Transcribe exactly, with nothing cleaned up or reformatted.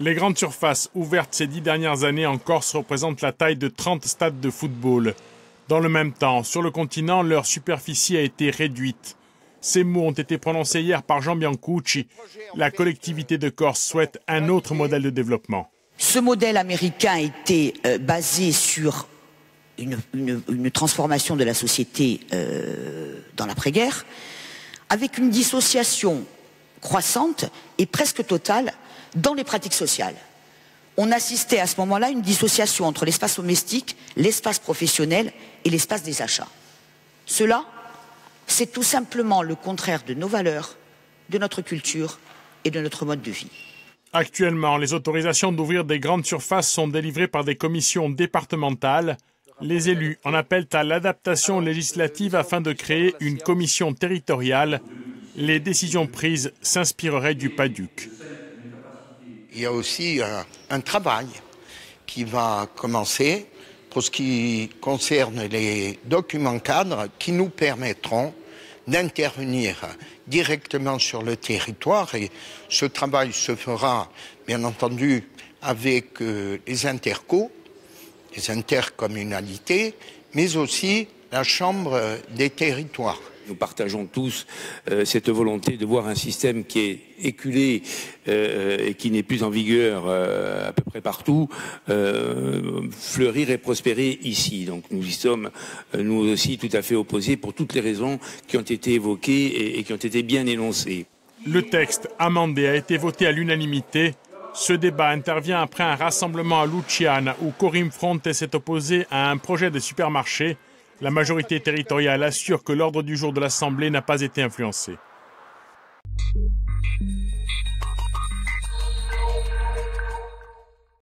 Les grandes surfaces ouvertes ces dix dernières années en Corse représentent la taille de trente stades de football. Dans le même temps, sur le continent, leur superficie a été réduite. Ces mots ont été prononcés hier par Jean Biancucci. La collectivité de Corse souhaite un autre modèle de développement. Ce modèle américain était euh, basé sur une, une, une transformation de la société euh, dans l'après-guerre, avec une dissociation croissante et presque totale dans les pratiques sociales. On assistait à ce moment-là à une dissociation entre l'espace domestique, l'espace professionnel et l'espace des achats. Cela, c'est tout simplement le contraire de nos valeurs, de notre culture et de notre mode de vie. Actuellement, les autorisations d'ouvrir des grandes surfaces sont délivrées par des commissions départementales. Les élus en appellent à l'adaptation législative afin de créer une commission territoriale. Les décisions prises s'inspireraient du PADUC. Il y a aussi un, un travail qui va commencer pour ce qui concerne les documents cadres qui nous permettront d'intervenir directement sur le territoire, et ce travail se fera bien entendu avec euh, les intercos, les intercommunalités, mais aussi la Chambre des territoires. Nous partageons tous euh, cette volonté de voir un système qui est éculé euh, et qui n'est plus en vigueur euh, à peu près partout, euh, fleurir et prospérer ici. Donc nous y sommes, euh, nous aussi, tout à fait opposés pour toutes les raisons qui ont été évoquées et, et qui ont été bien énoncées. Le texte amendé a été voté à l'unanimité. Ce débat intervient après un rassemblement à Luciana où Corim Fronte s'est opposé à un projet de supermarché. La majorité territoriale assure que l'ordre du jour de l'Assemblée n'a pas été influencé.